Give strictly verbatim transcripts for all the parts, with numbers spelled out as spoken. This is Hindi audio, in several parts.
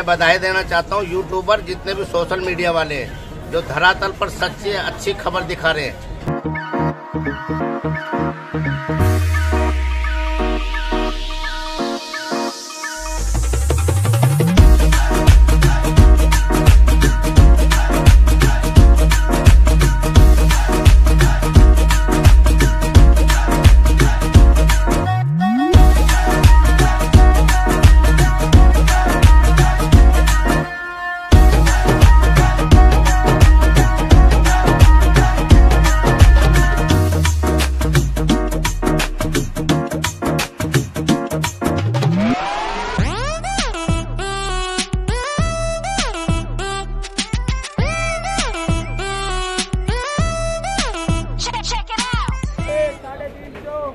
मैं बधाई देना चाहता हूँ यूट्यूबर जितने भी सोशल मीडिया वाले हैं जो धरातल पर सच्ची अच्छी खबर दिखा रहे हैं।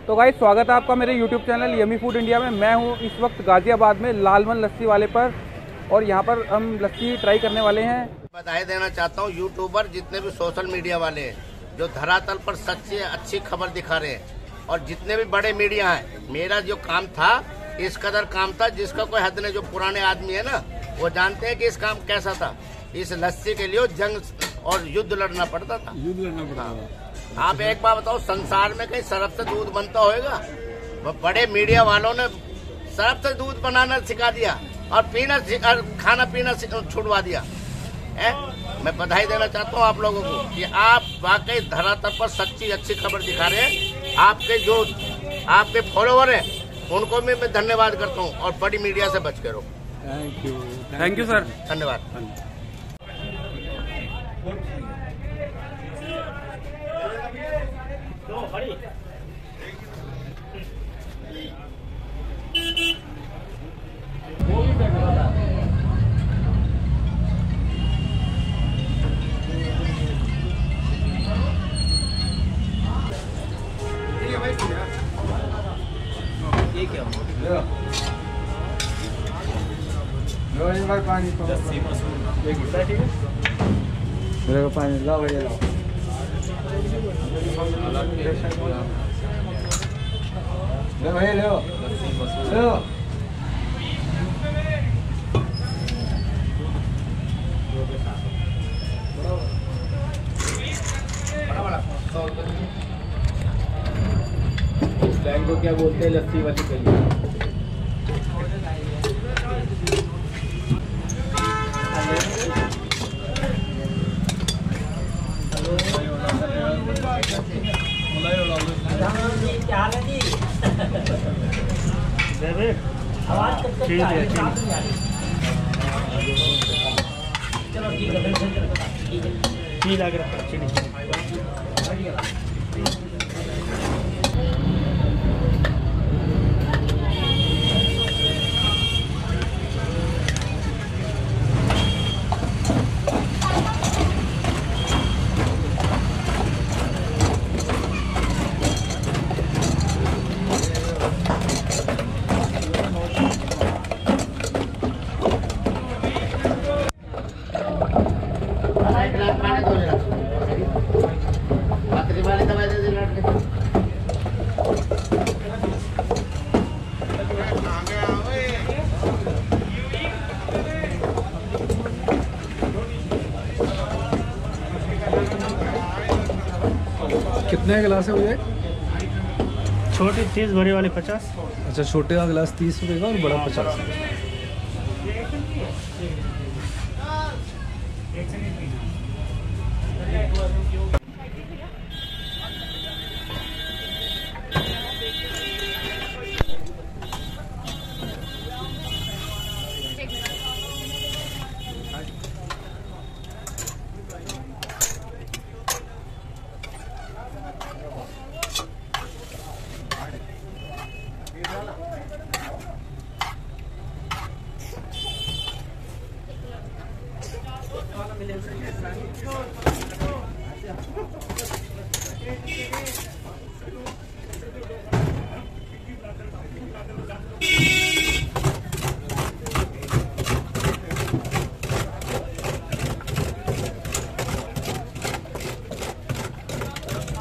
तो गाइस स्वागत है आपका मेरे YouTube channel yummy food India में। मैं हूँ इस वक्त गाजियाबाद में लालमन लस्सी वाले पर और यहाँ पर हम लस्सी ट्राई करने वाले हैं। बधाई देना चाहता हूँ यूट्यूबर जितने भी सोशल मीडिया वाले हैं जो धरातल पर सच्ची अच्छी खबर दिखा रहे हैं और जितने भी बड़े मीडिया हैं। मेरा जो काम था इस कदर काम था जिसका कोई हद नहीं। जो पुराने आदमी है ना वो जानते हैं कि इस काम कैसा था। इस लस्सी के लिए जंग और युद्ध लड़ना पड़ता था युद्ध लड़ना पड़ता आप एक बार बताओ संसार में कहीं सरफ से दूध बनता होगा। बड़े मीडिया वालों ने सरफ से दूध बनाना सिखा दिया और पीना और खाना पीना छुड़वा दिया है। मैं बधाई देना चाहता हूँ आप लोगों को कि आप वाकई धरातल पर सच्ची अच्छी खबर दिखा रहे हैं। आपके जो आपके फॉलोवर हैं उनको भी मैं धन्यवाद करता हूँ और बड़ी मीडिया से बच के रहो। Thank you thank you sir, धन्यवाद। पानी तो एक घुटा ठीक है मेरे को पानी लाओ भैया लाओ। ले भैया ले ले बैंक को क्या बोलते हैं लस्सी वाली के लिए। ठीक है ठीक है चलो ठीक है ठीक है ठीक लग रहा है कितने गिलास है भैया? छोटे तीस बड़े वाले पचास। अच्छा छोटे का गिलास तीस रुपये का और बड़ा पचास।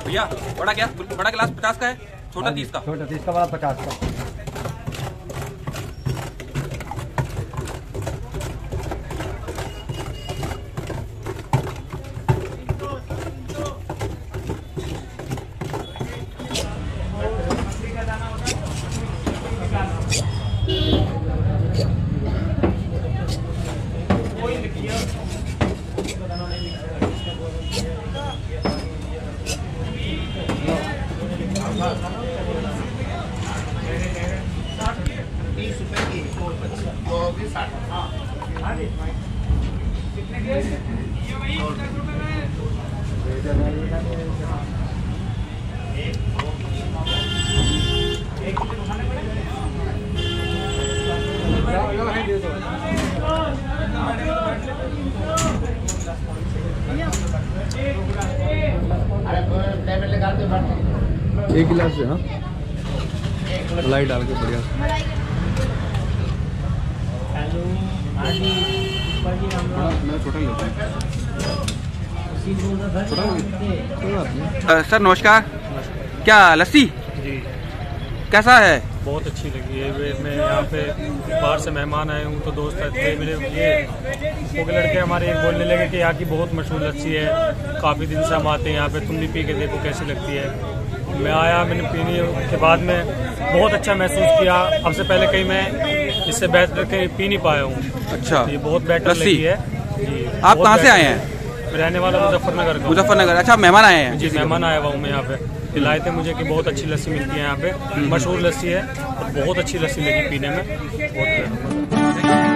भैया बड़ा क्या बड़ा गिलास पचास का है, छोटा तीस का। छोटा तीस का बड़ा पचास का। एक गिलास है हाँ मलाई डाल के बढ़िया। सर नमस्कार, क्या लस्सी जी कैसा है? बहुत अच्छी लगी है। मैं यहाँ पे बाहर से मेहमान आए हूँ तो दोस्त थे मेरे, ये वो लड़के हमारे एक बोलने लगे कि यहाँ की बहुत मशहूर लस्सी है, काफ़ी दिन से हम आते हैं यहाँ पे, तुम भी पी के देखो कैसी लगती है। मैं आया, मैंने पीने के बाद में बहुत अच्छा महसूस किया। अब से पहले कहीं मैं इससे बेहतर कहीं पी नहीं पाया हूँ। अच्छा, ये बहुत बेहतर लस्सी है। आप कहाँ से आए हैं? रहने वाला मुजफ्फरनगर का। मुजफ्फरनगर, अच्छा मेहमान आए हैं? जी मेहमान आया हुआ हूँ मैं यहाँ पे। दिलाए थे मुझे कि बहुत अच्छी लस्सी मिलती है यहाँ पे, मशहूर लस्सी है और बहुत अच्छी लस्सी लगी पीने में। बहुत